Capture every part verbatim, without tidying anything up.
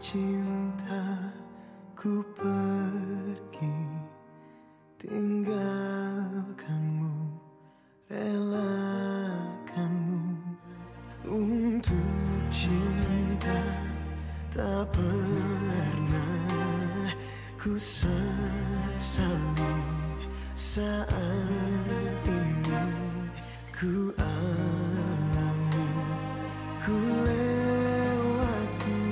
cintaku pergi, tinggalkanmu, relakanmu untuk cinta tak pernah ku sesali. Saat ini ku alami, ku lewati.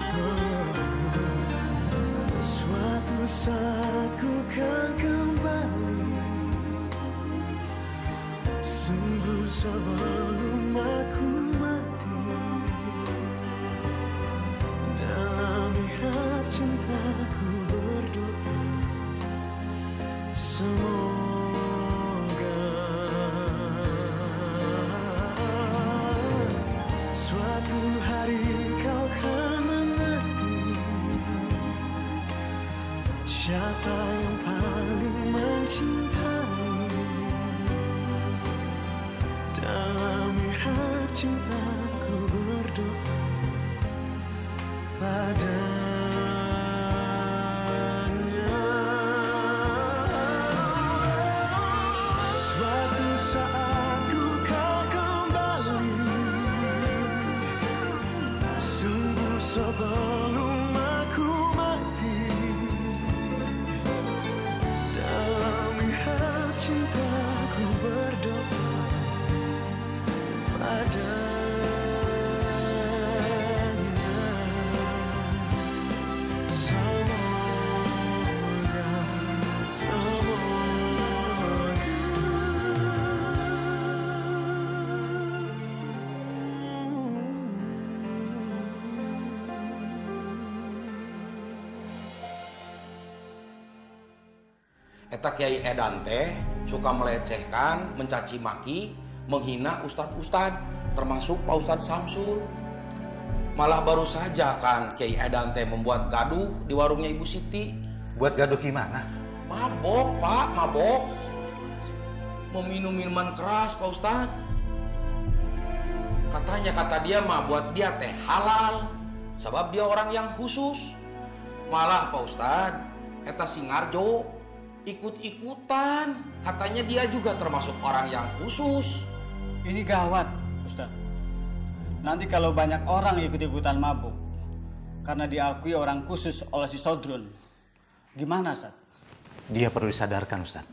Oh, suatu saat ku kan kembali, sungguh sebelum aku mati, dalam mihrab cintaku berdoa, semoga suatu hari kau kan mengerti siapa yang paling mencintai. Dalam mihrab cintaku berdoa pada sebelum aku mati, dalam mihrab cintaku berdoa padanya, semoga, Eta Kiai Edante suka melecehkan, mencaci maki, menghina ustad-ustad, termasuk Pak Ustad Samsul. Malah baru saja kan Kiai Edante membuat gaduh di warungnya Ibu Siti. Buat gaduh gimana? Mabok, Pak, mabok. Meminum minuman keras, Pak Ustad. Katanya kata dia mah buat dia teh halal, sebab dia orang yang khusus. Malah Pak Ustad, Eta Singarjo ikut-ikutan, katanya dia juga termasuk orang yang khusus. Ini gawat, Ustaz. Nanti kalau banyak orang ikut-ikutan mabuk karena diakui orang khusus oleh si Sodrun, gimana, Ustaz? Dia perlu disadarkan, Ustaz.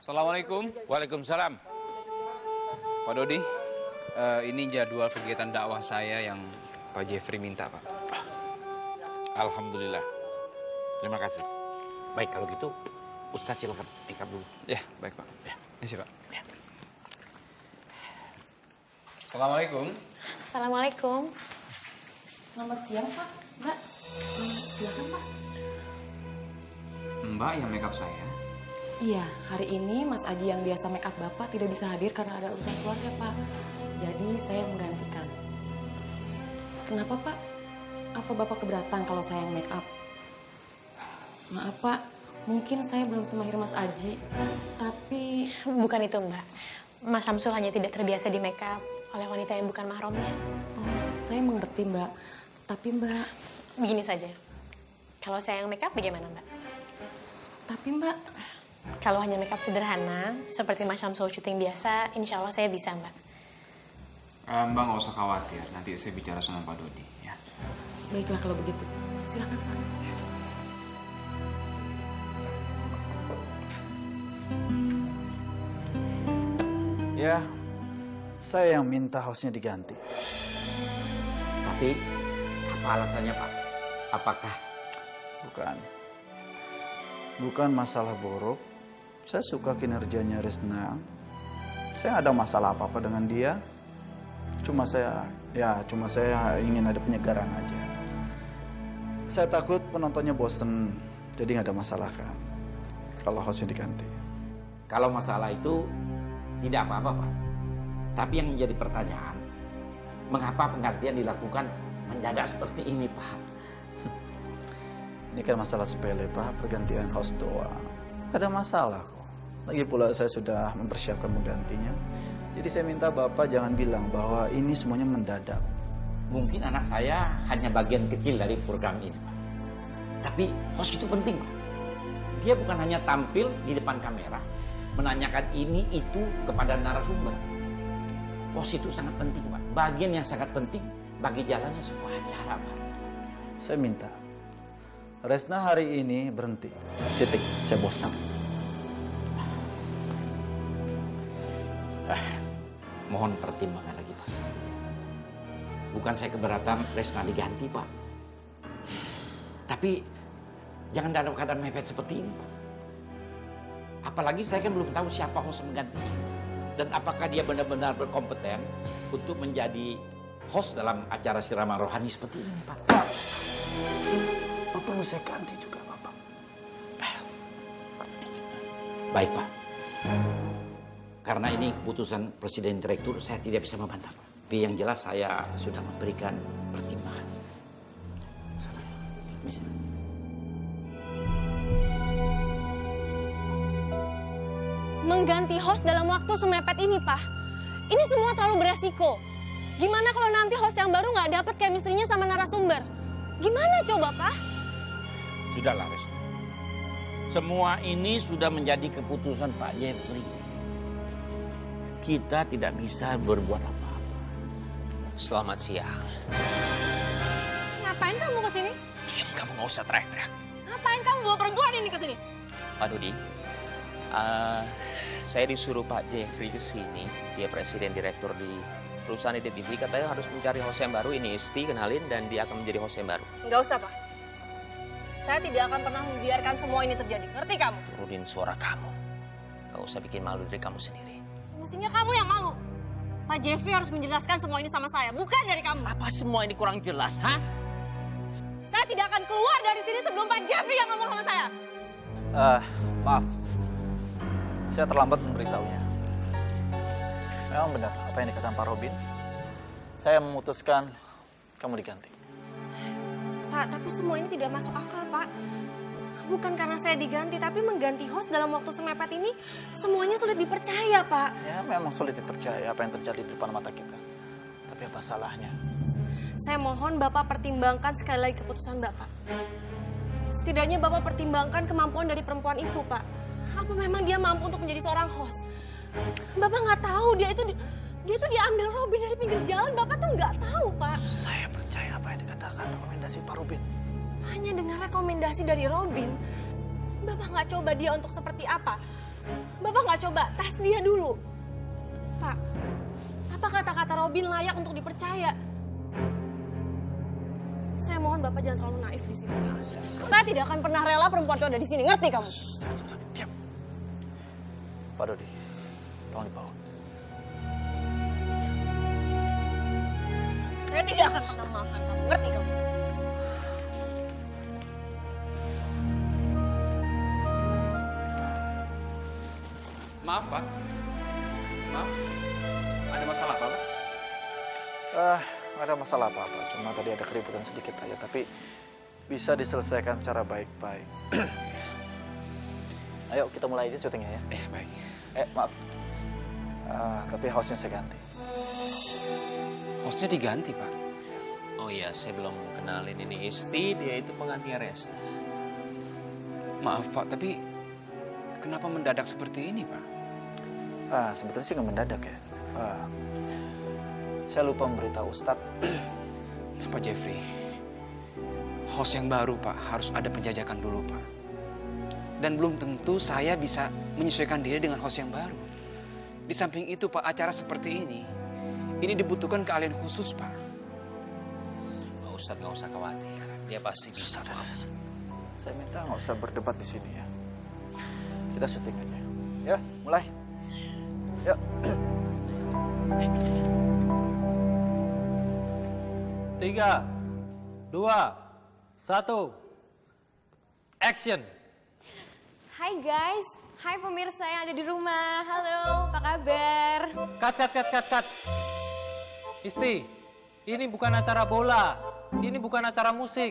Assalamualaikum. Waalaikumsalam. Pak Dodi, uh, ini jadwal kegiatan dakwah saya yang Pak Jeffrey minta, Pak. Alhamdulillah. Terima kasih. Baik, kalau gitu Ustaz silakan ikat dulu. Ya, baik, Pak. Ya, misi, Pak. Ya. Assalamualaikum. Assalamualaikum. Selamat siang, Pak. Mbak, silakan, Pak. Mbak yang make up saya. Iya, hari ini Mas Aji yang biasa make up Bapak tidak bisa hadir karena ada urusan keluarga, Pak. Jadi saya menggantikan. Kenapa, Pak? Apa Bapak keberatan kalau saya yang make up? Maaf, Pak. Mungkin saya belum semahir Mas Aji, tapi... Bukan itu, Mbak. Mas Samsul hanya tidak terbiasa di make up oleh wanita yang bukan mahramnya. Oh, saya mengerti, Mbak. Tapi, Mbak... Begini saja. Kalau saya yang make up, bagaimana, Mbak? Tapi, Mbak... Kalau hanya makeup sederhana, seperti Mas Samsul syuting biasa, insya Allah saya bisa, Mbak. Uh, Mbak nggak usah khawatir, nanti saya bicara sama Pak Dodi, ya. Baiklah kalau begitu, silakan, Pak. Ya, saya yang minta hostnya diganti. Tapi, apa alasannya, Pak? Apakah? Bukan. Bukan masalah buruk. Saya suka kinerjanya Risna. Saya nggak ada masalah apa-apa dengan dia. Cuma saya, ya cuma saya ingin ada penyegaran aja. Saya takut penontonnya bosen, jadi nggak ada masalah kan kalau hostnya diganti. Kalau masalah itu tidak apa-apa, Pak. Tapi yang menjadi pertanyaan, mengapa penggantian dilakukan mendadak seperti ini, Pak? Ini kan masalah sepele, Pak. Pergantian host doang. Ada masalah kok. Lagi pula saya sudah mempersiapkan menggantinya. Jadi saya minta Bapak jangan bilang bahwa ini semuanya mendadak. Mungkin anak saya hanya bagian kecil dari program ini, Pak. Tapi host itu penting, Pak. Dia bukan hanya tampil di depan kamera, menanyakan ini itu kepada narasumber. Host itu sangat penting, Pak. Bagian yang sangat penting bagi jalannya sebuah acara, Pak. Saya minta Risna hari ini berhenti. Titik, saya bosan. Ah, mohon pertimbangan lagi, Pak. Bukan saya keberatan Risna diganti, Pak. Tapi jangan dalam keadaan mepet seperti ini, Pak. Apalagi saya kan belum tahu siapa host menggantinya. Dan apakah dia benar-benar berkompeten untuk menjadi host dalam acara siraman rohani seperti ini, Pak. Pak. Perlu saya ganti juga, Bapak. Baik, Pak. Karena ini keputusan Presiden Direktur, saya tidak bisa membantah. Tapi yang jelas saya sudah memberikan pertimbangan. Misalnya. Mengganti host dalam waktu semepet ini, Pak. Ini semua terlalu beresiko. Gimana kalau nanti host yang baru nggak dapat chemistry-nya sama narasumber? Gimana coba, Pak? Sudahlah, Risna. Semua ini sudah menjadi keputusan Pak Jeffrey. Kita tidak bisa berbuat apa-apa. Selamat siang. Ngapain kamu ke sini? Diam, kamu nggak usah teriak-teriak. Ngapain kamu bawa perempuan ini ke sini? Pak Dodi, uh, saya disuruh Pak Jeffrey ke sini. Dia presiden direktur di perusahaan E D T V, katanya harus mencari host yang baru. Ini Isti, kenalin, dan dia akan menjadi host yang baru. Nggak usah, Pak. Saya tidak akan pernah membiarkan semua ini terjadi. Ngerti kamu? Turunin suara kamu. Nggak usah bikin malu diri kamu sendiri. Mestinya kamu yang malu. Pak Jeffrey harus menjelaskan semua ini sama saya, bukan dari kamu. Apa semua ini kurang jelas, ha? Saya tidak akan keluar dari sini sebelum Pak Jeffrey yang ngomong sama saya. Uh, maaf. Saya terlambat memberitahunya. Memang benar apa yang dikatakan Pak Robin. Saya memutuskan kamu diganti. Pak, tapi semua ini tidak masuk akal, Pak. Bukan karena saya diganti, tapi mengganti host dalam waktu semepet ini semuanya sulit dipercaya, Pak. Ya, memang sulit dipercaya apa yang terjadi di depan mata kita. Tapi apa salahnya? Saya mohon Bapak pertimbangkan sekali lagi keputusan Bapak. Setidaknya Bapak pertimbangkan kemampuan dari perempuan itu, Pak. Apa memang dia mampu untuk menjadi seorang host? Bapak nggak tahu, dia itu dia itu diambil Robin dari pinggir jalan. Bapak tuh nggak tahu, Pak. Saya percaya apa yang dikatakan rekomendasi Pak Robin. Hanya dengar rekomendasi dari Robin, Bapak nggak coba dia untuk seperti apa. Bapak nggak coba tes dia dulu, Pak. Apa kata-kata Robin layak untuk dipercaya? Saya mohon Bapak jangan terlalu naif di sini. Saya tidak akan pernah rela perempuan itu ada di sini. Ngerti kamu? Diam, Pak Dodi. Tolong dibawa. Saya tidak akan pernah memaafkan kamu. Ngerti kamu? Maaf, Pak. Maaf. Ada masalah apa, Pak? Uh, ada masalah apa-apa. Cuma tadi ada keributan sedikit aja. Tapi bisa diselesaikan secara baik-baik. Ayo kita mulai aja syutingnya ya. Eh, baik. Eh, maaf. Uh, tapi hostnya saya ganti. Hostnya diganti, Pak? Oh iya, saya belum kenalin ini Isti, dia itu penggantinya Risna. Maaf, Pak, tapi kenapa mendadak seperti ini, Pak? Ah, sebetulnya sih nggak mendadak ya. Ah, saya lupa memberitahu Ustadz. Pak Jeffrey, host yang baru, Pak, harus ada penjajakan dulu, Pak. Dan belum tentu saya bisa menyesuaikan diri dengan host yang baru. Di samping itu, Pak, acara seperti ini, ini dibutuhkan keahlian khusus, Pak. Pak Ustadz nggak usah khawatir, dia pasti bisa. Pak, saya minta nggak usah berdebat di sini ya. Kita syuting aja. Ya, mulai. Yuk. Tiga, dua, satu, action. Hai guys, hai pemirsa yang ada di rumah, halo, apa kabar? Cut, cut, cut, cut, cut. Isti, ini bukan acara bola, ini bukan acara musik.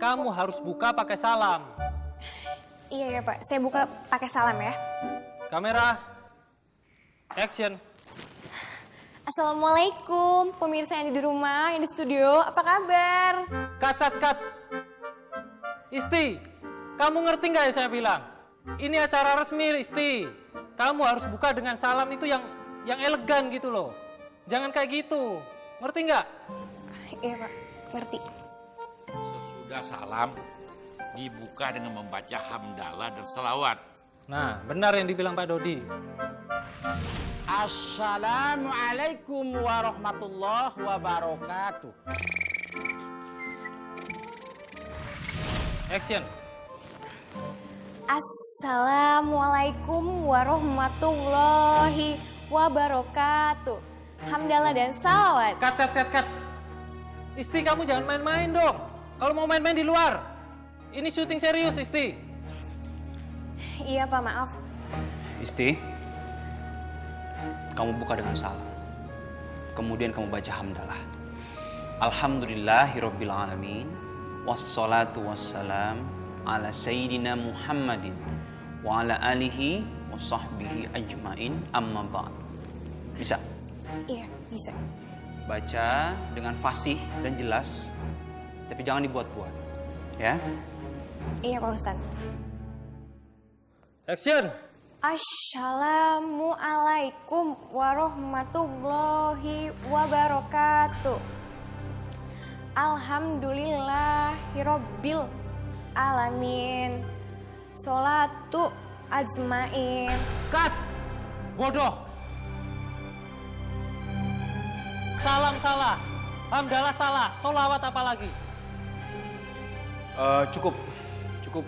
kamu harus buka pakai salam. Iya ya Pak, saya buka pakai salam ya. Kamera, action. Assalamualaikum, pemirsa yang di rumah, yang di studio, apa kabar? Cut, cut, cut. Isti, kamu ngerti nggak yang saya bilang? Ini acara resmi, Isti. Kamu harus buka dengan salam itu yang yang elegan gitu loh. Jangan kayak gitu, ngerti nggak? Iya Pak, ngerti. Sesudah salam, dibuka dengan membaca hamdalah dan salawat. Nah, benar yang dibilang Pak Dodi. Assalamualaikum warahmatullahi wabarakatuh. Action. Assalamualaikum warahmatullahi wabarakatuh. Hamdalah dan salawat. Cut, cut, cut, cut. Isti, kamu jangan main-main dong. Kalau mau main-main di luar. Ini syuting serius, Isti. Iya Pak, maaf. Isti, kamu buka dengan salam, kemudian kamu baca hamdalah. Alhamdulillahirrabbilalamin, wassalatu wassalam ala sayyidina Muhammadin wa ala alihi wa sahbihi ajma'in amma ba'd. Bisa? Iya, bisa. Baca dengan fasih dan jelas, tapi jangan dibuat-buat, ya? Iya Pak Ustadz. Action! Assalamualaikum warahmatullahi wabarakatuh. Alhamdulillahirabbil alamin. Sholatu ajmain. Cut. Bodoh. Salam salah. Hamdalah salah. Sholawat apa lagi? Uh, cukup. Cukup.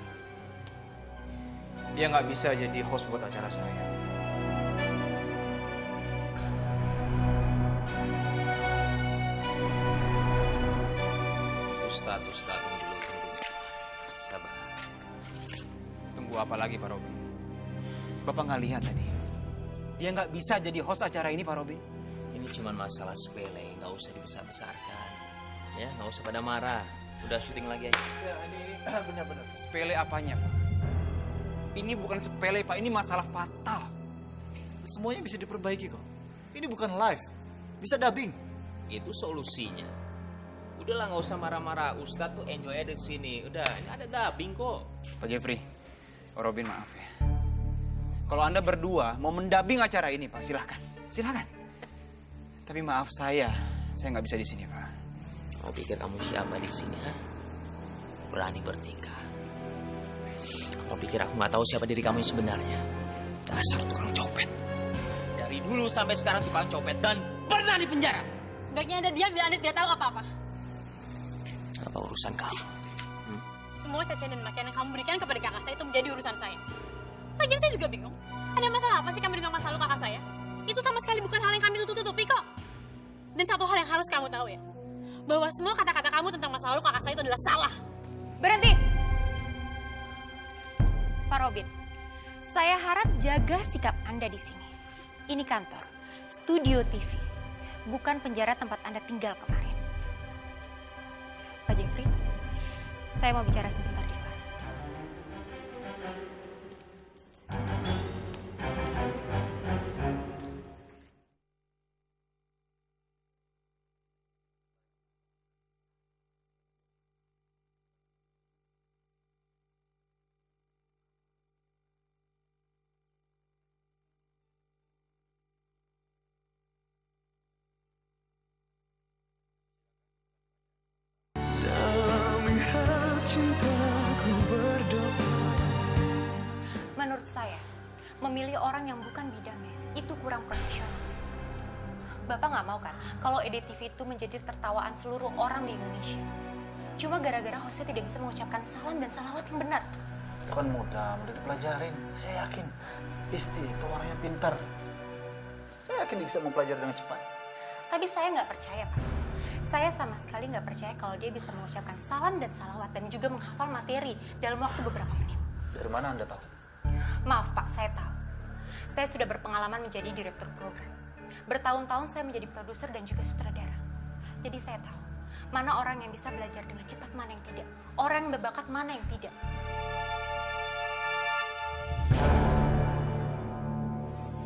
Dia nggak bisa jadi host buat acara saya. Ustadz, Ustadz, tunggu dulu, tunggu. Sabar. Tunggu apa lagi, Pak Robin? Bapak nggak lihat tadi? Dia nggak bisa jadi host acara ini, Pak Robin. Ini cuma masalah sepele, nggak usah dibesar-besarkan. Ya, nggak usah pada marah. Udah syuting lagi aja. Ya, ini benar-benar. Sepele apanya, Pak? Ini bukan sepele, Pak. Ini masalah fatal. Semuanya bisa diperbaiki kok. Ini bukan live. Bisa dubbing. Itu solusinya. Udahlah, nggak usah marah-marah. Ustadz tuh enjoy aja di sini. Udah, ini ada dubbing kok. Pak Jeffrey, Pak Robin, maaf ya. Kalau Anda berdua mau mendubbing acara ini, Pak, silahkan. Silahkan. Tapi maaf saya, saya nggak bisa di sini, Pak. Mau pikir kamu siapa di sini, ha? Berani bertingkah. Kamu pikir aku nggak tahu siapa diri kamu yang sebenarnya? Dasar tukang copet. Dari dulu sampai sekarang tukang copet dan pernah di penjara. Sebaiknya ada dia biar Anda tidak tahu apa-apa. Apa urusan kamu? Hmm? Semua cacian dan makian yang kamu berikan kepada kakak saya itu menjadi urusan saya. Lagian saya juga bingung. Ada masalah apa sih kamu dengan masa lalu kakak saya? Itu sama sekali bukan hal yang kami tutup-tutupi kok. Dan satu hal yang harus kamu tahu ya, bahwa semua kata-kata kamu tentang masa lalu kakak saya itu adalah salah. Berhenti! Pak Robin, saya harap jaga sikap Anda di sini. Ini kantor, studio T V, bukan penjara tempat Anda tinggal kemarin. Pak Jeffrey, saya mau bicara sebentar di luar. Menurut saya, memilih orang yang bukan bidangnya itu kurang profesional. Bapak nggak mau kan kalau E D T V itu menjadi tertawaan seluruh orang di Indonesia? Cuma gara-gara hostnya tidak bisa mengucapkan salam dan salawat yang benar. Itu kan mudah, mudah dipelajarin. Saya yakin Isti itu orangnya pintar. Saya yakin dia bisa mempelajari dengan cepat. Tapi saya nggak percaya, Pak. Saya sama sekali nggak percaya kalau dia bisa mengucapkan salam dan salawat dan juga menghafal materi dalam waktu beberapa menit. Dari mana Anda tahu? Maaf Pak, saya tahu. Saya sudah berpengalaman menjadi direktur program. Bertahun-tahun saya menjadi produser dan juga sutradara. Jadi saya tahu Mana orang yang bisa belajar dengan cepat, mana yang tidak. Orang yang berbakat, mana yang tidak.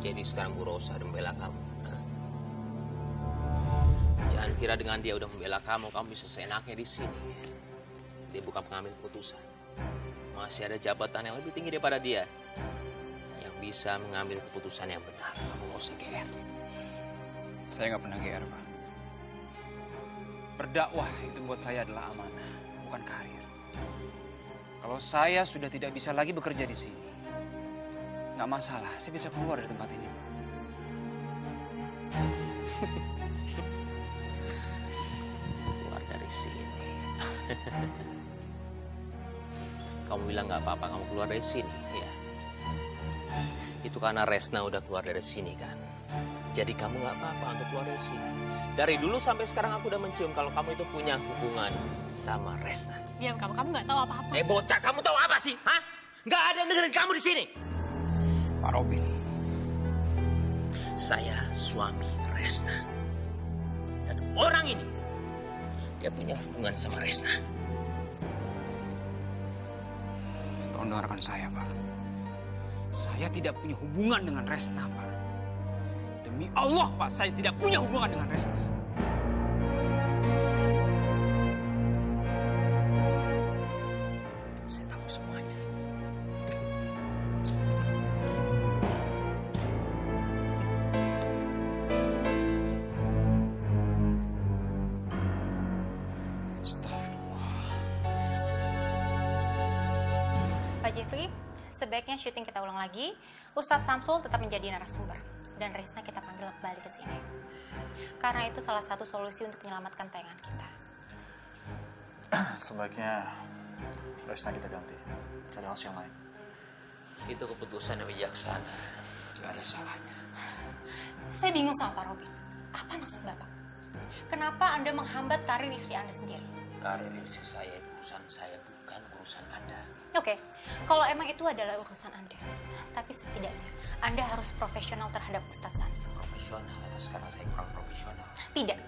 Jadi sekarang Bu Rosa ada membela kamu. Nah. Jangan kira dengan dia udah membela kamu, kamu bisa seenaknya di sini. Dia bukan pengambil keputusan. Masih ada jabatan yang lebih tinggi daripada dia. Yang bisa mengambil keputusan yang benar. Kamu nggak usah G R. Saya nggak pernah G R, Pak. Berdakwah itu buat saya adalah amanah, bukan karir. Kalau saya sudah tidak bisa lagi bekerja di sini, nggak masalah, saya bisa keluar dari tempat ini. Keluar dari sini. Kamu bilang nggak apa-apa, kamu keluar dari sini, ya. Itu karena Risna udah keluar dari sini, kan. Jadi kamu nggak apa-apa untuk keluar dari sini. Dari dulu sampai sekarang aku udah mencium kalau kamu itu punya hubungan sama Risna. Diam kamu, kamu nggak tahu apa-apa. Eh bocah, kamu tahu apa sih? Hah? Nggak ada yang dengerin kamu di sini. Pak Robin, saya suami Risna. Dan orang ini, dia punya hubungan sama Risna. Tolong dengarkan saya, Pak. Saya tidak punya hubungan dengan Risna, Pak. Demi Allah, Pak, saya tidak punya hubungan dengan Risna. Saya tahu semuanya. Astagfirullah. Pak Jeffrey, sebaiknya syuting kita ulang lagi. Ustaz Samsul tetap menjadi narasumber. Dan Risna kita panggil kembali ke sini. Karena itu salah satu solusi untuk menyelamatkan tayangan kita. Sebaiknya Risna kita ganti. Cari orang yang lain. Itu keputusan yang bijaksana. Gak ada salahnya. Saya bingung sama Pak Robin. Apa maksud Bapak? Kenapa Anda menghambat karir istri Anda sendiri? Karir istri saya itu urusan saya, bukan urusan Anda. Oke, okay. Kalau emang itu adalah urusan Anda. Tapi setidaknya Anda harus profesional terhadap Ustadz Samsul. Profesional? Apa sekarang saya kurang profesional? Tidak.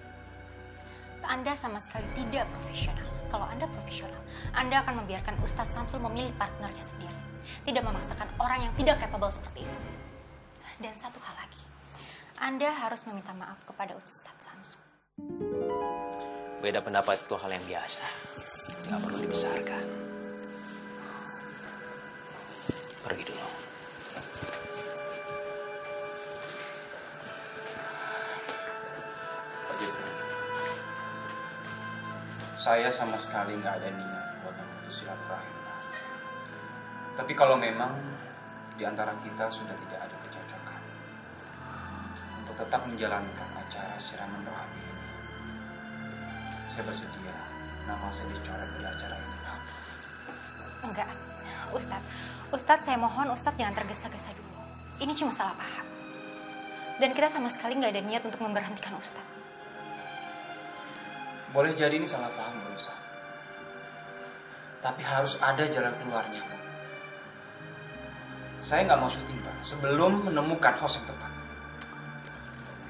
Anda sama sekali tidak profesional. Kalau Anda profesional, Anda akan membiarkan Ustadz Samsul memilih partnernya sendiri. Tidak memaksakan orang yang tidak capable seperti itu. Dan satu hal lagi, Anda harus meminta maaf kepada Ustadz Samsul. Beda pendapat itu hal yang biasa. Nggak perlu dibesarkan. Pergi dulu. Pak Jeffrey, saya sama sekali nggak ada niat buat memutus silaturahim. Tapi kalau memang di antara kita sudah tidak ada kecocokan untuk tetap menjalankan acara siraman rohani ini, saya bersedia nama saya dicoret dari acara ini. Enggak, Ustadz. Ustadz, saya mohon Ustadz jangan tergesa-gesa dulu. Ini cuma salah paham. Dan kita sama sekali nggak ada niat untuk memberhentikan Ustadz. Boleh jadi ini salah paham, Bu Rosa. Tapi harus ada jalan keluarnya, Pak. Saya nggak mau syuting, Pak, sebelum menemukan host yang tepat.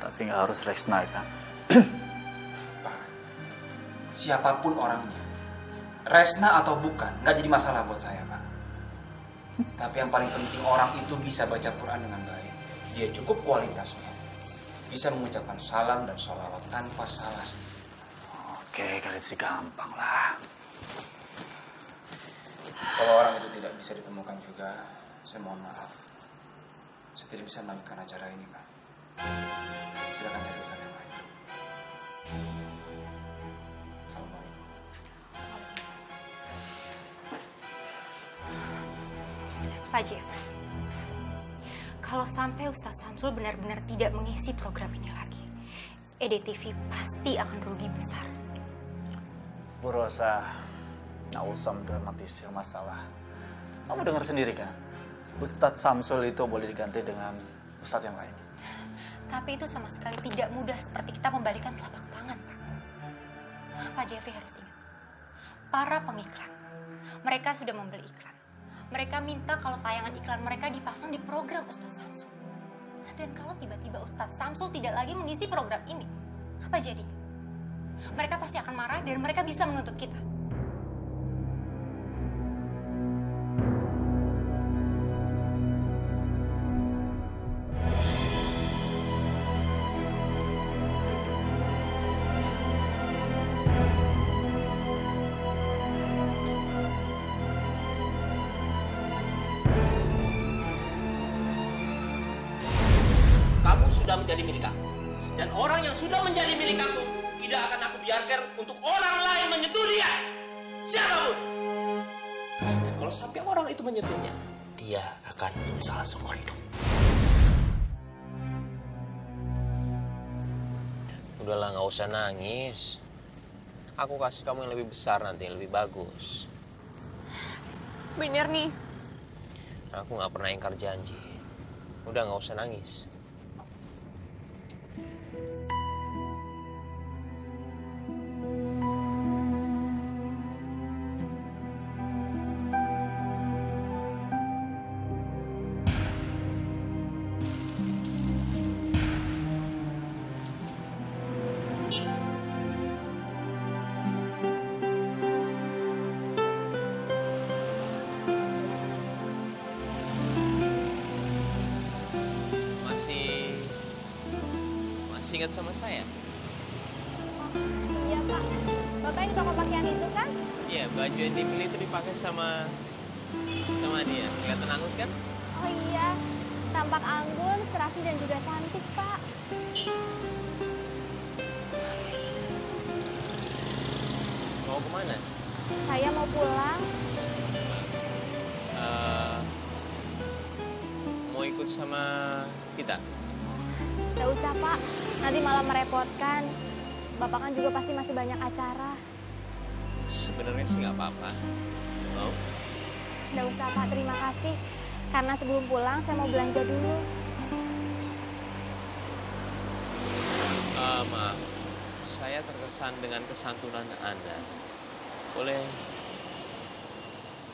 Tapi nggak harus Risna, kan? Siapapun orangnya, Risna atau bukan, nggak jadi masalah buat saya, Pak. Tapi yang paling penting orang itu bisa baca Quran dengan baik. Dia cukup kualitasnya, bisa mengucapkan salam dan sholawat tanpa salah. Oke, kali itu gampang lah. Kalau orang itu tidak bisa ditemukan juga, saya mohon maaf. Saya tidak bisa melanjutkan acara ini, Pak. Silakan cari usaha yang lain. Pak Jeffrey, kalau sampai Ustadz Samsul benar-benar tidak mengisi program ini lagi, E D T V pasti akan rugi besar. Bu Rosa, nggak usah mendramatisir masalah. Kamu dengar sendiri kan, Ustadz Samsul itu boleh diganti dengan Ustadz yang lain. Tapi itu sama sekali tidak mudah seperti kita membalikan telapak tangan, Pak. Pak Jeffrey harus ingat, para pengiklan, mereka sudah membeli iklan. Mereka minta kalau tayangan iklan mereka dipasang di program Ustadz Samsul. Dan kalau tiba-tiba Ustadz Samsul tidak lagi mengisi program ini, apa jadi? mereka pasti akan marah dan mereka bisa menuntut kita. Menjadi milik aku, dan orang yang sudah menjadi milik aku tidak akan aku biarkan untuk orang lain menyentuh dia siapapun. Dan kalau sampai orang itu menyentuhnya, dia akan menyesal seumur hidup. Udahlah, nggak usah nangis. Aku kasih kamu yang lebih besar nanti, yang lebih bagus. Bener nih, aku nggak pernah ingkar janji. Udah, nggak usah nangis. Ingat sama saya? Iya, Pak. Bapak yang di toko pakaian itu, kan? Iya, baju yang dipilih itu dipakai sama sama dia. Kelihatan anggun, kan? Oh iya. Tampak anggun, serasi, dan juga cantik, Pak. Mau kemana? Saya mau pulang. Uh, mau ikut sama kita? Nggak usah, Pak. Nanti malah merepotkan. Bapak kan juga pasti masih banyak acara. Sebenarnya sih nggak apa-apa. Mau? Nggak usah, Pak. Terima kasih. Karena sebelum pulang, saya mau belanja dulu. Uh, maaf, saya terkesan dengan kesantunan Anda. Boleh...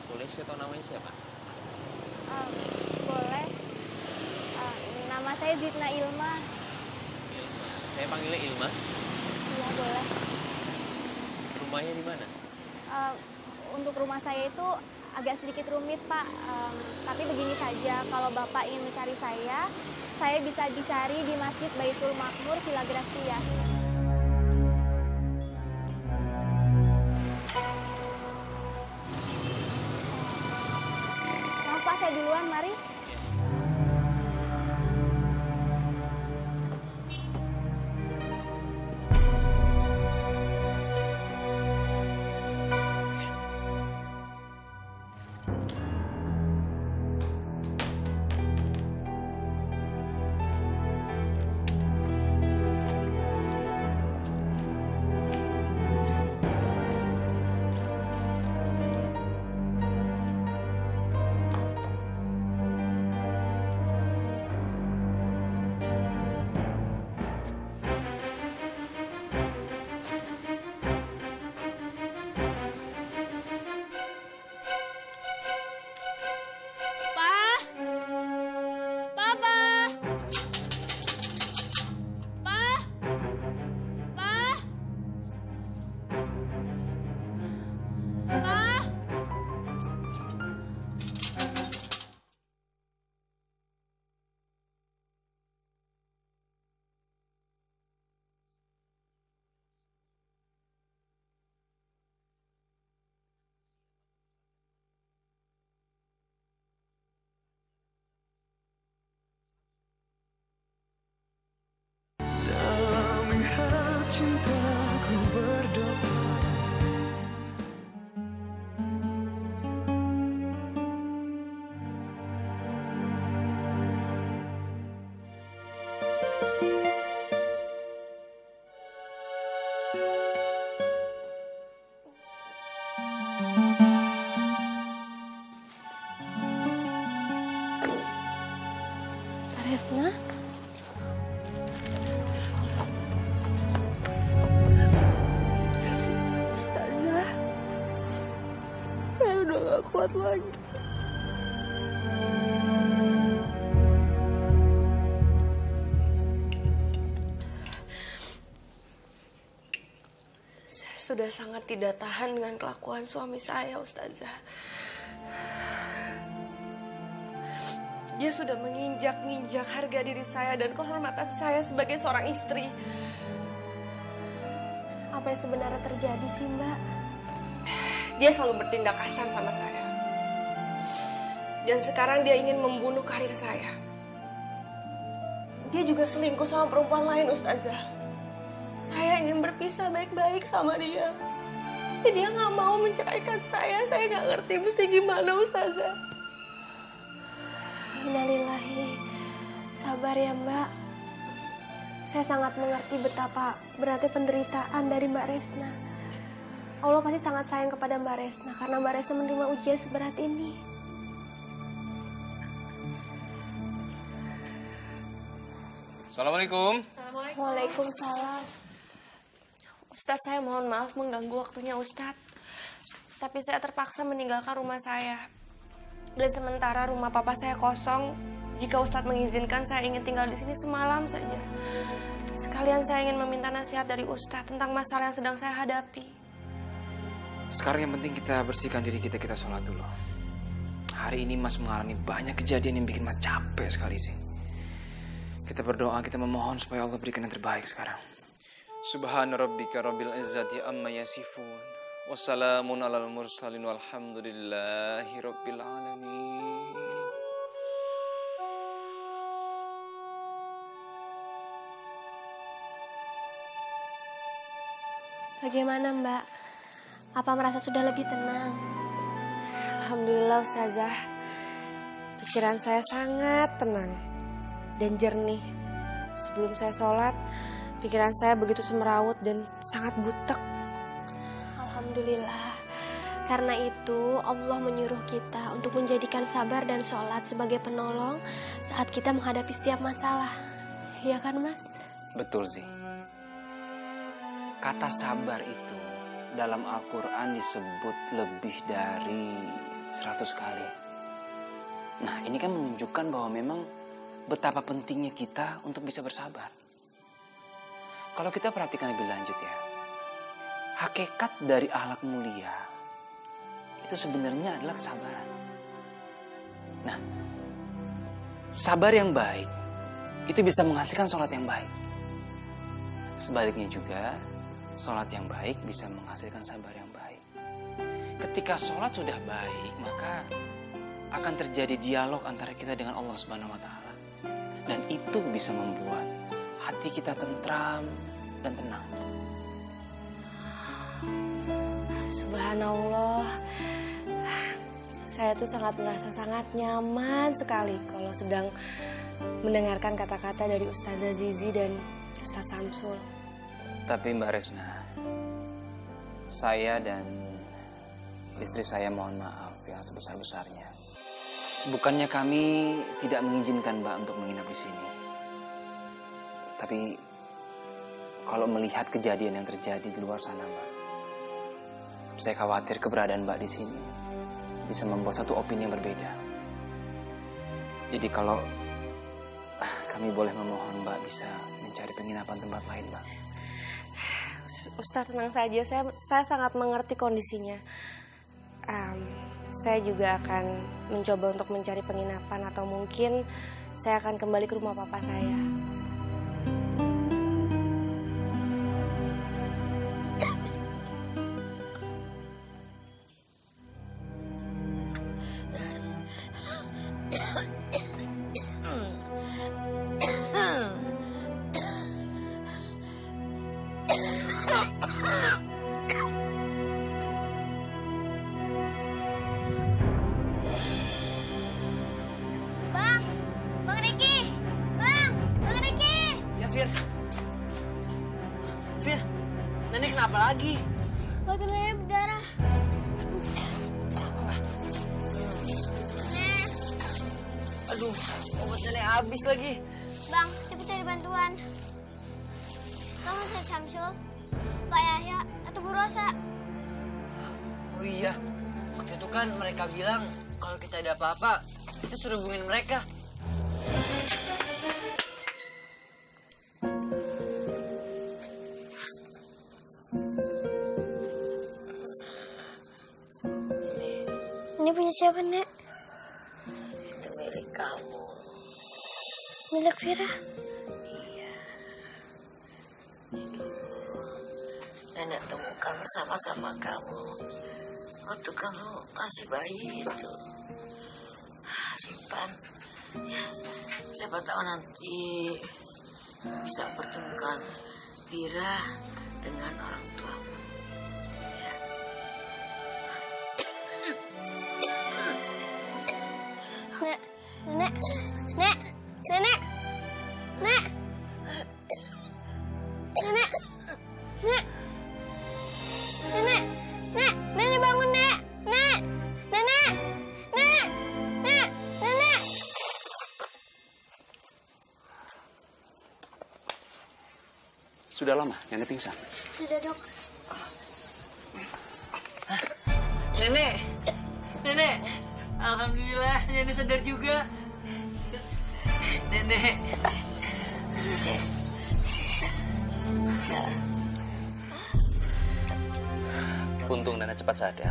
Boleh saya tahu namanya siapa? Uh, boleh. Uh, nama saya Dina Ilma. Saya panggilnya Ilma. Iya, boleh. Rumahnya di mana? Uh, untuk rumah saya itu agak sedikit rumit, Pak. Um, tapi begini saja, kalau Bapak ingin mencari saya, saya bisa dicari di Masjid Baitul Makmur, Pilgrasia. Maaf, Pak, saya duluan, mari. Risna? Ustazah, saya udah gak kuat lagi. sudah sangat tidak tahan dengan kelakuan suami saya, Ustazah. Dia sudah menginjak-injak harga diri saya dan kehormatan saya sebagai seorang istri. Apa yang sebenarnya terjadi sih, Mbak? Dia selalu bertindak kasar sama saya. Dan sekarang dia ingin membunuh karir saya. Dia juga selingkuh sama perempuan lain, Ustazah. Saya ingin berpisah baik-baik sama dia. Tapi dia nggak mau menceraikan saya. Saya nggak ngerti mesti gimana, Ustazah. Innalillahi, sabar ya Mbak. Saya sangat mengerti betapa berarti penderitaan dari Mbak Risna. Allah pasti sangat sayang kepada Mbak Risna karena Mbak Risna menerima ujian seberat ini. Assalamualaikum. Assalamualaikum. Waalaikumsalam. Ustadz, saya mohon maaf mengganggu waktunya Ustadz. Tapi saya terpaksa meninggalkan rumah saya. Dan sementara rumah papa saya kosong, jika Ustadz mengizinkan saya ingin tinggal di sini semalam saja. Sekalian saya ingin meminta nasihat dari Ustadz tentang masalah yang sedang saya hadapi. Sekarang yang penting kita bersihkan diri kita, kita sholat dulu. Hari ini Mas mengalami banyak kejadian yang bikin Mas capek sekali sih. Kita berdoa, kita memohon supaya Allah berikan yang terbaik sekarang. Subhana rabbika rabbil izzati amma yasifun. Wassalamun alal mursalin walhamdulillahi rabbil alamin. Bagaimana Mbak? Apa merasa sudah lebih tenang? Alhamdulillah Ustazah. Pikiran saya sangat tenang dan jernih. Sebelum saya sholat, pikiran saya begitu semrawut dan sangat butek. Alhamdulillah, karena itu Allah menyuruh kita untuk menjadikan sabar dan sholat sebagai penolong saat kita menghadapi setiap masalah. Iya kan Mas? Betul sih. Kata sabar itu dalam Al-Quran disebut lebih dari seratus kali. Nah ini kan menunjukkan bahwa memang betapa pentingnya kita untuk bisa bersabar. Kalau kita perhatikan lebih lanjut ya, hakikat dari akhlak mulia itu sebenarnya adalah kesabaran. Nah, sabar yang baik itu bisa menghasilkan sholat yang baik. Sebaliknya juga, sholat yang baik bisa menghasilkan sabar yang baik. Ketika sholat sudah baik, maka akan terjadi dialog antara kita dengan Allah Subhanahu Wa Taala, dan itu bisa membuat hati kita tentram dan tenang. Subhanallah, saya tuh sangat merasa sangat nyaman sekali kalau sedang mendengarkan kata-kata dari Ustazah Zizi dan Ustaz Samsul. Tapi Mbak Risna, saya dan istri saya mohon maaf yang sebesar-besarnya. Bukannya kami tidak mengizinkan Mbak untuk menginap di sini. Tapi kalau melihat kejadian yang terjadi di luar sana Mbak, saya khawatir keberadaan Mbak di sini bisa membuat satu opini yang berbeda. Jadi kalau kami boleh memohon Mbak bisa mencari penginapan tempat lain, Mbak. Ustadz tenang saja, saya, saya sangat mengerti kondisinya. Um, saya juga akan mencoba untuk mencari penginapan atau mungkin saya akan kembali ke rumah papa saya. Pak Yahya atau Bu Rosa. Oh iya, waktu itu kan mereka bilang kalau kita ada apa-apa, kita suruh hubungin mereka. Ini punya siapa, Nek? Ini milik kamu. Milik Vira? Iya. Nenek temukan bersama-sama kamu waktu kamu masih bayi itu. Simpan. Ya, siapa tahu nanti bisa pertemukan Vira dengan orang tuamu. Ya. Nek, Nek, Nek, Nek, Nek, Nek, Nek, Nek, Nek, Nenek bangun, Nek, Nek, Nenek, Nek, Nek, Nenek. Sudah lama Nenek pingsan? Sudah, Dok. Hah? Nenek, Nenek. Alhamdulillah, Nenek sadar juga. Nenek. Untung Nenek cepat sadar.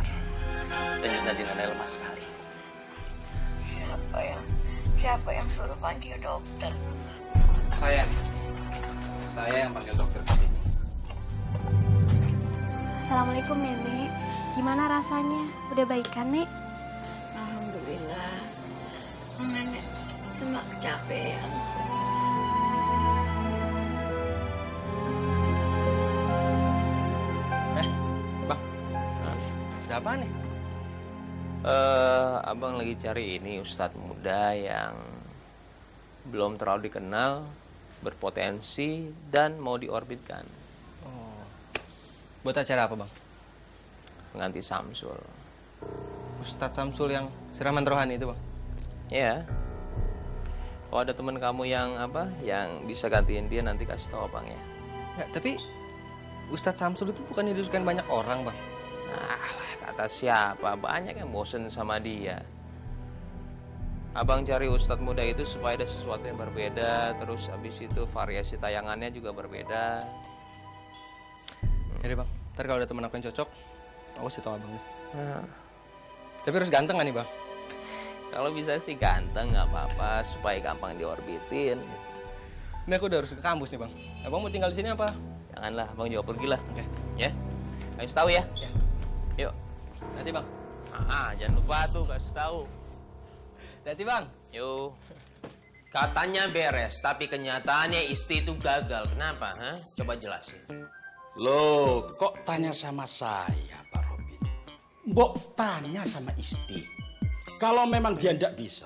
Dan juga Nenek lemah sekali. Siapa yang, siapa yang suruh panggil dokter? Saya. Saya yang panggil dokter ke sini. Assalamualaikum, Nenek. Gimana rasanya? Udah baik kan, Nek? Nenek cuma kecapean. Eh, Bang, ada apa nih? Uh, abang lagi cari ini Ustadz muda yang belum terlalu dikenal, berpotensi dan mau diorbitkan. Oh. Buat acara apa, Bang? Pengganti Samsul. Ustadz Samsul yang siraman rohani itu, Bang? Ya, kalau ada teman kamu yang apa, yang bisa gantiin dia nanti kasih tau Bang ya. Nggak, tapi Ustadz Samsul itu bukan disukain banyak orang, Bang. Nah, kata siapa, banyak yang bosen sama dia. Abang cari Ustadz muda itu supaya ada sesuatu yang berbeda, terus habis itu variasi tayangannya juga berbeda. Jadi Bang, ntar kalau ada teman aku yang cocok, aku sih tau Abang deh. Nah. Tapi harus ganteng kan nih, Bang? Kalau bisa sih ganteng, nggak apa-apa, supaya gampang diorbitin. Ini aku udah harus ke kampus nih, Bang. Abang mau tinggal di sini apa? Janganlah, Bang juga pergilah. Oke. Ya, kasih tahu ya. Ya. Yuk. Hati-hati, Bang. Ah, jangan lupa tuh kasih tahu. Hati-hati, Bang. Yuk. Katanya beres, tapi kenyataannya Isti itu gagal. Kenapa? Hah? Coba jelasin. Loh, kok tanya sama saya, Pak Robin? Mbok tanya sama Isti. Kalau memang dia tidak bisa,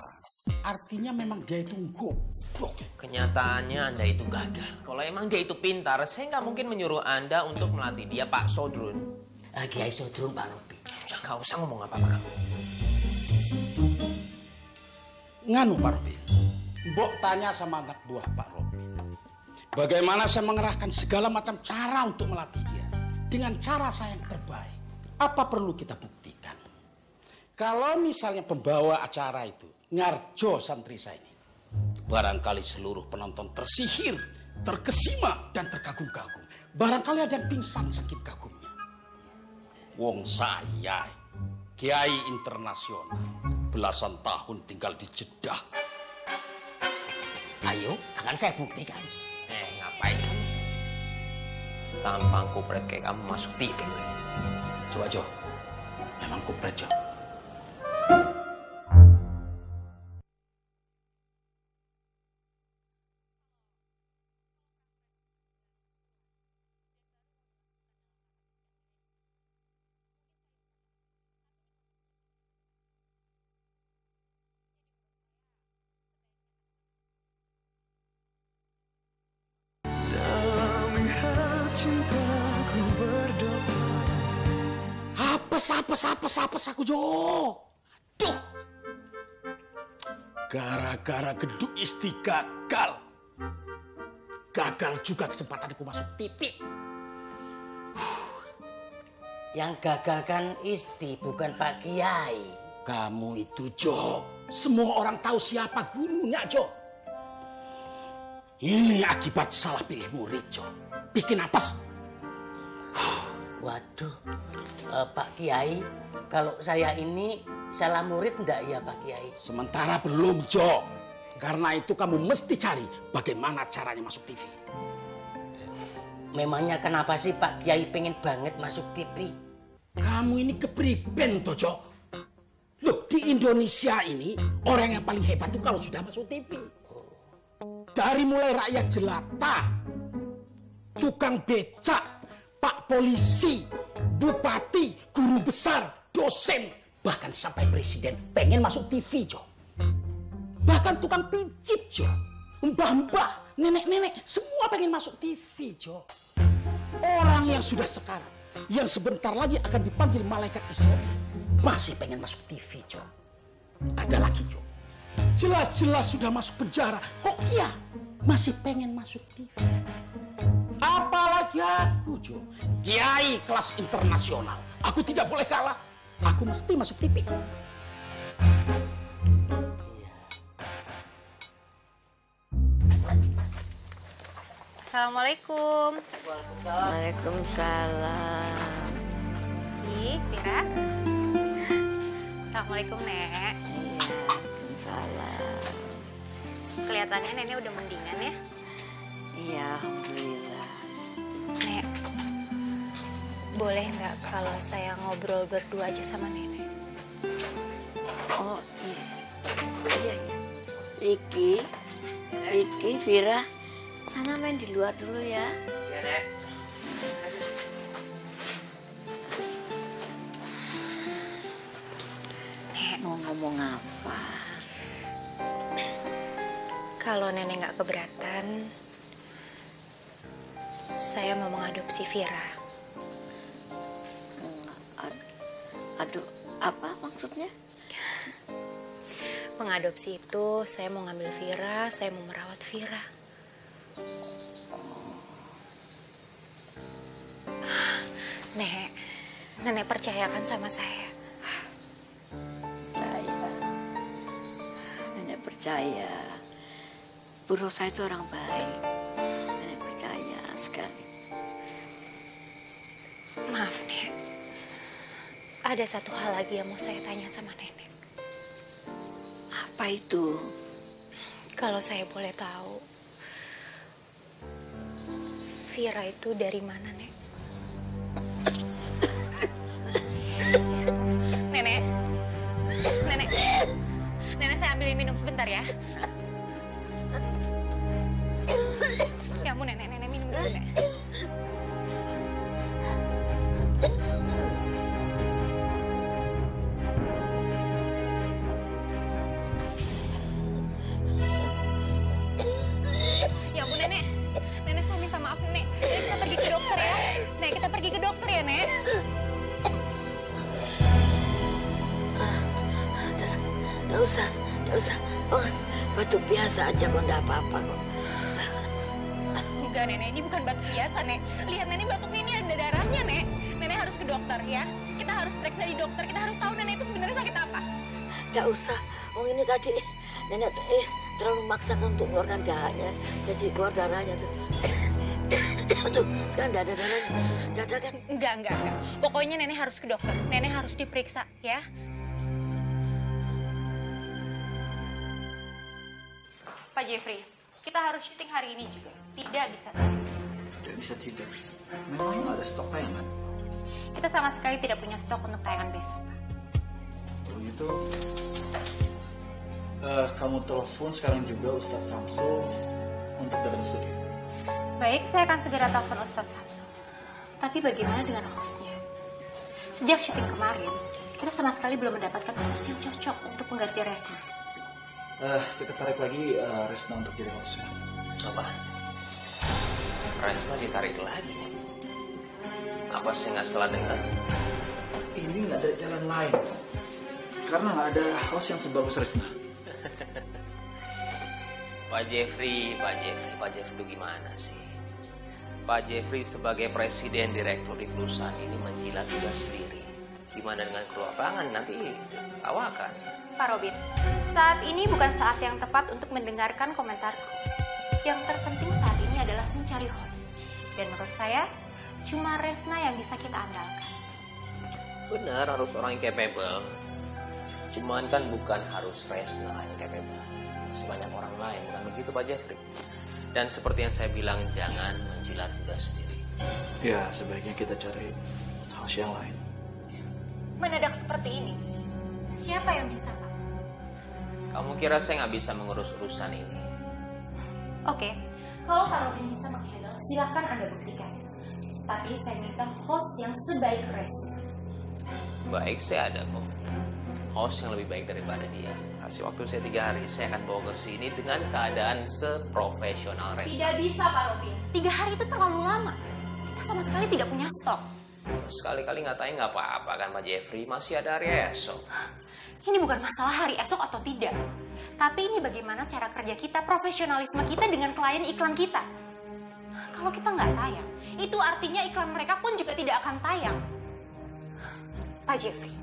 artinya memang dia itu goblok. Kenyataannya Anda itu gagal. Kalau emang dia itu pintar, saya nggak mungkin menyuruh Anda untuk melatih dia, Pak Sodrun. Uh, Kiai Sodrun, Pak Robin. Nggak usah ngomong apa-apa kamu. Nganu, Pak Robin. Mbok tanya sama anak buah Pak Robin. Bagaimana saya mengerahkan segala macam cara untuk melatih dia dengan cara saya yang terbaik. Apa perlu kita buktikan? Kalau misalnya pembawa acara itu Ngarjo santri saya ini, barangkali seluruh penonton tersihir, terkesima, dan terkagum-kagum. Barangkali ada yang pingsan sakit kagumnya. Wong saya, Kiai Internasional, belasan tahun tinggal di Jeddah. Ayo, akan saya buktikan. Eh, ngapain kamu? Tampang kupret kayak kamu masuk tiga. Coba, Jo. Memang kupret, Jo. Apes, apes, apes aku, Jo. Aduh. Gara-gara gedung Isti gagal. Gagal juga kesempatanku masuk pipi. Yang gagal kan Isti, bukan Pak Kiai. Kamu itu, Jo. Semua orang tahu siapa gurunya, Jo. Ini akibat salah pilih murid, Jo. Bikin apes. Waduh, eh, Pak Kiai, kalau saya ini Salah murid enggak ya Pak Kiai? Sementara belum, Jo. Karena itu kamu mesti cari bagaimana caranya masuk T V. Memangnya kenapa sih Pak Kiai pengen banget masuk T V? Kamu ini kepriben, toh, Jo. Loh, di Indonesia ini orang yang paling hebat itu kalau sudah masuk T V. Dari mulai rakyat jelata, tukang becak, pak polisi, bupati, guru besar, dosen, bahkan sampai presiden pengen masuk T V, Jo. Bahkan tukang pijit, Jo. Mbah-mbah, nenek-nenek, semua pengen masuk T V, Jo. Orang yang sudah sekarang, yang sebentar lagi akan dipanggil malaikat Israfil, masih pengen masuk T V, Jo. Ada lagi, Jo. Jelas-jelas sudah masuk penjara, kok iya masih pengen masuk T V. Apalagi aku, Jo. Kiai kelas internasional. Aku tidak boleh kalah. Aku mesti masuk T V. Assalamualaikum. Waalaikumsalam. Ih, Vira. Assalamualaikum, Nek. Waalaikumsalam. Kelihatannya Nenek udah mendingan ya? Iya, alhamdulillah. Nek, boleh nggak kalau saya ngobrol berdua aja sama Nenek? Oh, iya. Iya, iya. Riki, Riki, Vira, sana main di luar dulu ya. Iya, Nek. Mau ngomong apa? Kalau Nenek nggak keberatan, saya mau mengadopsi Vira. Aduh, apa maksudnya? Mengadopsi itu, saya mau ngambil Vira, saya mau merawat Vira. Nek, Nenek percayakan sama saya. Percaya, Bu Rosa itu orang baik. Nenek percaya sekali. Maaf, Nek. Ada satu hal lagi yang mau saya tanya sama Nenek. Apa itu? Kalau saya boleh tahu, Vira itu dari mana, Nek? Nenek? Nenek? Nenek, saya ambilin minum sebentar ya. Ya ampun, Nenek, Nenek minum dulu, Nek. Ya ampun, Nenek. Nenek, saya minta maaf, Nek. Nenek, kita pergi ke dokter ya. Nek, kita pergi ke dokter ya, Nek. Nggak usah, nggak usah. Oh, batu biasa aja kok, nggak apa-apa kok. Enggak, Nenek, ini bukan batu biasa, Nek. Lihat, Nenek, batu ini ada darahnya, Nek. Nenek harus ke dokter, ya. Kita harus periksa di dokter, kita harus tahu Nenek itu sebenarnya sakit apa. Nggak usah, oh ini tadi Nenek eh, terlalu memaksakan untuk mengeluarkan dahanya. Jadi keluar darahnya tuh. Tuh, sekarang nggak ada darahnya, nggak ada kan? Enggak, enggak, enggak. Pokoknya Nenek harus ke dokter, Nenek harus diperiksa, ya. Pak Jeffrey, kita harus syuting hari ini juga. Tidak bisa tidak. Tidak bisa tidak. Memangnya nggak ada stok tayangan? Kita sama sekali tidak punya stok untuk tayangan besok. Kalau gitu, uh, kamu telepon sekarang juga Ustad Samsul untuk datang studio. Baik, saya akan segera telepon Ustad Samsul. Tapi bagaimana dengan hostnya? Sejak syuting kemarin, kita sama sekali belum mendapatkan host yang cocok untuk mengganti Risna. Uh, kita tarik lagi uh, Risna untuk jadi hostnya. Apa? Risna ditarik lagi? Apa sih nggak salah dengar? Ini nggak ada jalan lain, karena nggak ada host yang sebagus Risna. Pak Jeffrey, Pak Jeffrey, Pak Jeffrey itu gimana sih? Pak Jeffrey sebagai presiden direktur di perusahaan ini menjilat tugas sendiri. Gimana dengan kelapangan nanti awakan? Pak Robin, saat ini bukan saat yang tepat untuk mendengarkan komentarku. Yang terpenting saat ini adalah mencari host. Dan menurut saya, cuma Risna yang bisa kita andalkan. Benar, harus orang yang capable. Cuman kan bukan harus Risna yang kayak memang. Masih banyak orang lain, bukan begitu Pak Jeffrey? Dan seperti yang saya bilang, jangan menjilat kuda sendiri. Ya, sebaiknya kita cari house yang lain. Menadak seperti ini, siapa yang bisa Pak? Kamu kira saya nggak bisa mengurus urusan ini? Oke, kalau Pak Robin bisa menghandle, silahkan Anda buktikan. Tapi saya minta host yang sebaik Risna. Baik, saya ada kok. Host yang lebih baik daripada dia. Kasih waktu saya tiga hari, saya akan bawa ke sini dengan keadaan seprofesional Risna. Tidak bisa Pak Robin. Tiga hari itu terlalu lama. Kita sama sekali tidak punya stok. Sekali-kali nggak tanya nggak apa-apa kan Pak Jeffrey, masih ada hari esok. Ini bukan masalah hari esok atau tidak. Tapi ini bagaimana cara kerja kita, profesionalisme kita dengan klien iklan kita. Kalau kita nggak tayang, itu artinya iklan mereka pun juga tidak akan tayang. Pak Jeffrey,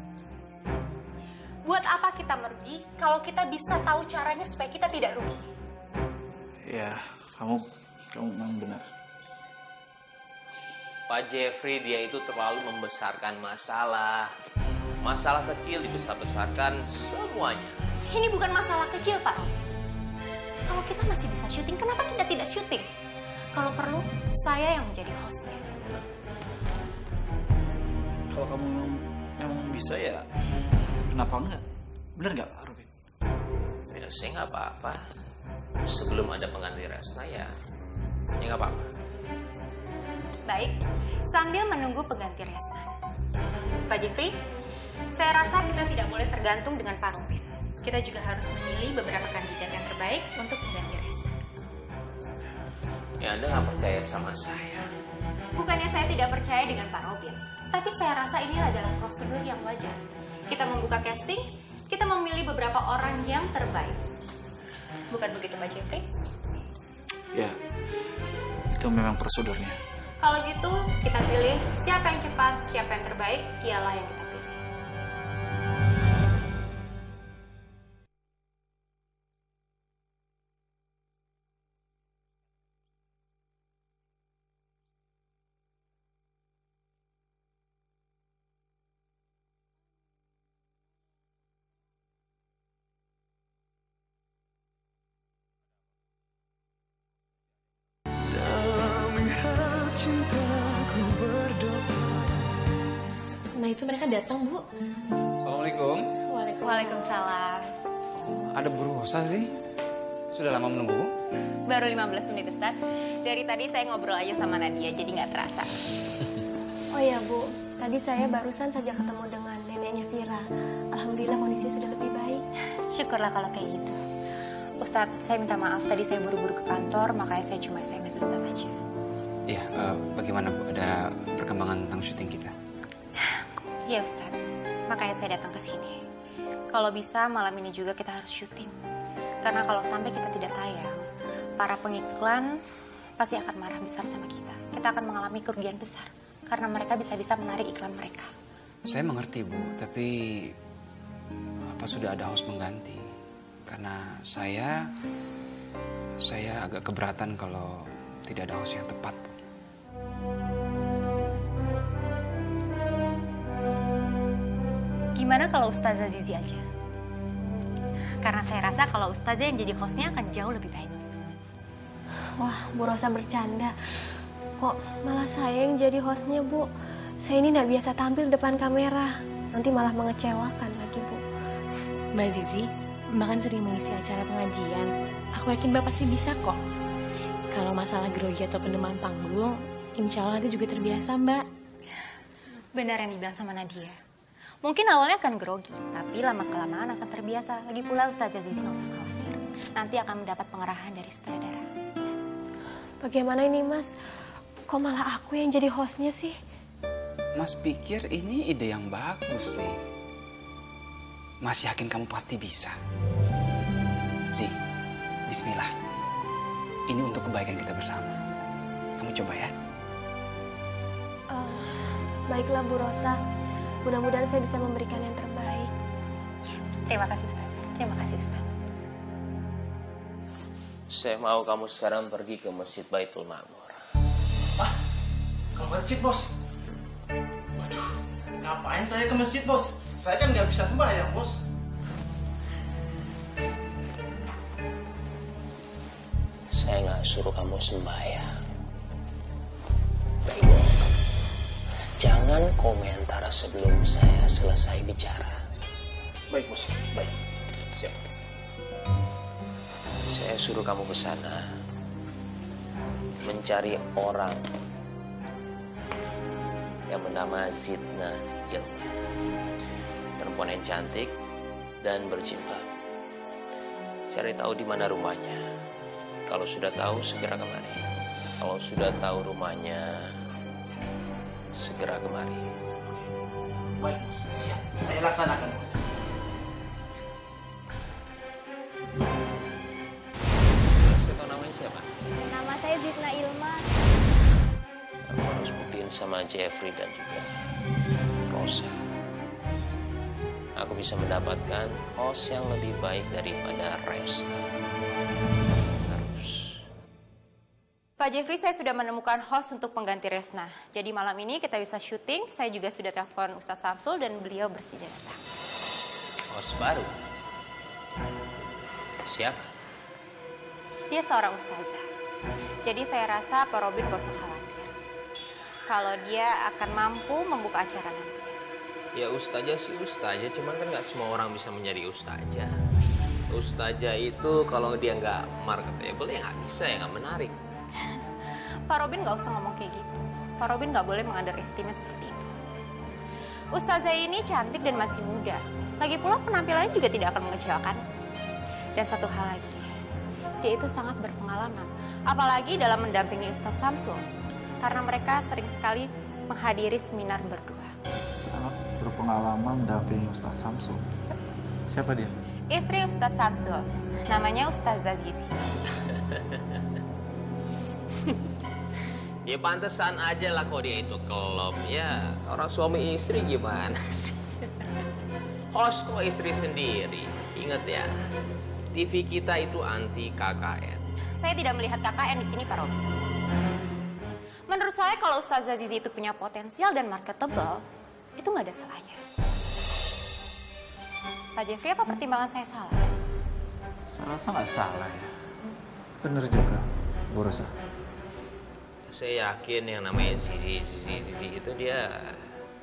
buat apa kita merugi kalau kita bisa tahu caranya supaya kita tidak rugi? Ya, kamu, kamu memang benar. Pak Jeffrey, dia itu terlalu membesarkan masalah. Masalah kecil dibesar-besarkan semuanya. Ini bukan masalah kecil, Pak. Kalau kita masih bisa syuting, kenapa kita tidak syuting? Kalau perlu, saya yang menjadi hostnya. Kalau kamu memang bisa ya, kenapa enggak? Bener nggak, Pak Robin? Saya nggak apa-apa. Sebelum ada pengganti Risna ya, ya nggak apa-apa. Baik, sambil menunggu pengganti Risna. Pak Jeffrey, saya rasa kita tidak boleh tergantung dengan Pak Robin. Kita juga harus memilih beberapa kandidat yang terbaik untuk pengganti Risna. Ya, Anda nggak percaya sama saya. Bukannya saya tidak percaya dengan Pak Robin, tapi saya rasa ini adalah prosedur yang wajar. Kita membuka casting, kita memilih beberapa orang yang terbaik. Bukan begitu, Pak Jeffrey? Ya, itu memang prosedurnya. Kalau gitu, kita pilih siapa yang cepat, siapa yang terbaik, dialah yang kita pilih. Nah itu mereka datang, Bu. Assalamualaikum. Waalaikumsalam. Ada Bu Rosa sih? Sudah lama menunggu, Bu? Baru lima belas menit, Ustaz. Dari tadi saya ngobrol aja sama Nadia, jadi nggak terasa. Oh ya, Bu. Tadi saya barusan saja ketemu dengan neneknya Vira. Alhamdulillah kondisi sudah lebih baik. Syukurlah kalau kayak gitu. Ustaz, saya minta maaf. Tadi saya buru-buru ke kantor, makanya saya cuma S M S Ustaz aja. Iya, uh, bagaimana Bu, ada perkembangan tentang syuting kita? Ya Ustaz, makanya saya datang ke sini. Kalau bisa malam ini juga kita harus syuting. Karena kalau sampai kita tidak tayang, para pengiklan pasti akan marah besar sama kita. Kita akan mengalami kerugian besar. Karena mereka bisa-bisa menarik iklan mereka. Saya mengerti Bu, tapi apa sudah ada host pengganti? Karena saya, saya agak keberatan kalau tidak ada host yang tepat. Gimana kalau Ustazah Zizi aja? Karena saya rasa kalau Ustazah yang jadi hostnya akan jauh lebih baik. Wah, Bu Rosa bercanda. Kok malah saya yang jadi hostnya, Bu? Saya ini nggak biasa tampil depan kamera. Nanti malah mengecewakan lagi, Bu. Mbak Zizi, Mbak kan sering mengisi acara pengajian. Aku yakin Mbak pasti bisa kok. Kalau masalah grogi atau pendeman panggung, insya Allah itu juga terbiasa, Mbak. Benar yang dibilang sama Nadia. Mungkin awalnya akan grogi, tapi lama-kelamaan akan terbiasa. Lagi pula Ustazah Zizi nggak usah khawatir. Nanti akan mendapat pengarahan dari sutradara. Bagaimana ini, Mas? Kok malah aku yang jadi hostnya sih? Mas pikir ini ide yang bagus sih. Mas yakin kamu pasti bisa. Zi, bismillah. Ini untuk kebaikan kita bersama. Kamu coba ya. Uh, baiklah Bu Rosa. Mudah-mudahan saya bisa memberikan yang terbaik. Terima kasih Ustaz. Terima kasih Ustaz. Saya mau kamu sekarang pergi ke Masjid Baitul Makmur. Ah, ke masjid Bos? Waduh, ngapain saya ke masjid Bos? Saya kan nggak bisa sembahyang Bos. suruh kamu sembahyang. Baik, jangan komentar sebelum saya selesai bicara. Baik, Bos. Baik. Siap. Saya suruh kamu ke sana mencari orang yang bernama Dina Ilma. Perempuan yang cantik dan berjilbab. Cari tahu di mana rumahnya. Kalau sudah tahu, segera kemari. Kalau sudah tahu rumahnya, segera kemari. Baik, Bos. Siap. Saya laksanakan, Bos. Saya tahu namanya siapa? Nama saya Dina Ilma. Aku harus buktiin sama Jeffrey dan juga Rosa. Aku bisa mendapatkan host yang lebih baik daripada Risna. Pak Jeffrey, saya sudah menemukan host untuk pengganti Risna. Jadi malam ini kita bisa syuting. Saya juga sudah telepon Ustaz Samsul dan beliau bersedia datang. Host baru? Siapa? Dia seorang ustazah. Jadi saya rasa Pak Robin gak usah khawatir. Kalau dia akan mampu membuka acara nanti. Ya ustazah sih ustazah, cuman kan gak semua orang bisa menjadi ustazah. Ustazah itu kalau dia gak marketable ya gak bisa, ya gak menarik. Pak Robin gak usah ngomong kayak gitu. Pak Robin gak boleh mengunderestimate seperti itu. Ustazah ini cantik dan masih muda. Lagi pula penampilannya juga tidak akan mengecewakan. Dan satu hal lagi, dia itu sangat berpengalaman. Apalagi dalam mendampingi Ustadz Samsul. Karena mereka sering sekali menghadiri seminar berdua. Sangat berpengalaman mendampingi Ustadz Samsul. Siapa dia? Istri Ustadz Samsul. Namanya Ustazah Zizi. Ya pantesan aja lah kok dia itu kelop. Ya orang suami istri gimana sih? Host kok istri sendiri. Ingat ya, T V kita itu anti K K N. Saya tidak melihat K K N di sini, Pak Robin. Menurut saya kalau Ustazah Zizi itu punya potensial dan marketable, itu nggak ada salahnya. Pak Jeffrey, apa pertimbangan saya salah? Saya rasa nggak salah ya. Bener juga, Bu Rosa. Saya yakin yang namanya Zizi, Zizi, Zizi itu dia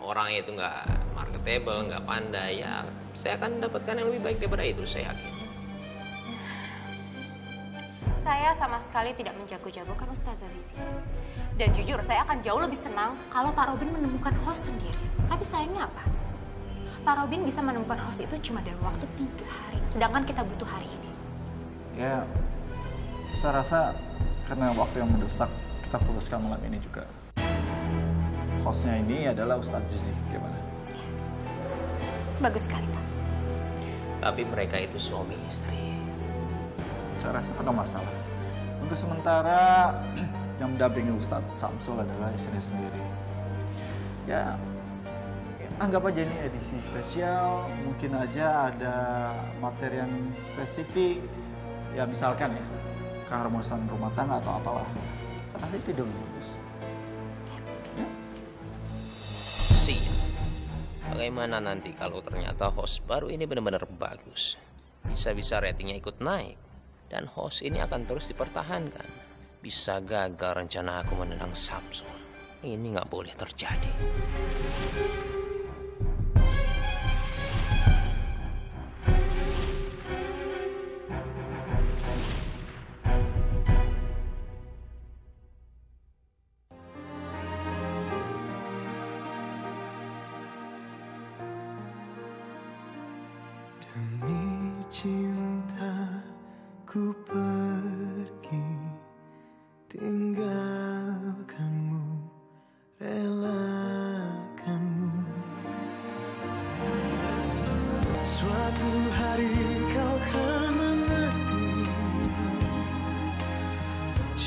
orang itu nggak marketable, nggak pandai. Ya, saya akan mendapatkan yang lebih baik daripada itu, saya yakin. Saya sama sekali tidak menjago-jagokan Ustazah Zizi. Dan jujur, saya akan jauh lebih senang kalau Pak Robin menemukan host sendiri. Tapi sayangnya apa? Pak Robin bisa menemukan host itu cuma dalam waktu tiga hari. Sedangkan kita butuh hari ini. Ya, saya rasa karena waktu yang mendesak, kita putuskan malam ini juga. Hostnya ini adalah Ustaz Zizi, gimana? Bagus sekali, Pak. Tapi mereka itu suami istri. Saya rasa ada masalah. Untuk sementara, yang mendampingi Ustadz Samsul adalah istri sendiri. Ya, anggap aja ini edisi spesial. Mungkin aja ada materi yang spesifik. Ya, misalkan ya, keharmonisan rumah tangga atau apalah. Kasih tidur bagus. Ya. Siap. Bagaimana nanti kalau ternyata host baru ini benar-benar bagus? Bisa-bisa ratingnya ikut naik. Dan host ini akan terus dipertahankan. Bisa gagal rencana aku menendang Samsung. Ini nggak boleh terjadi.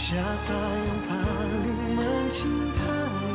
Siapa yang paling mencintai?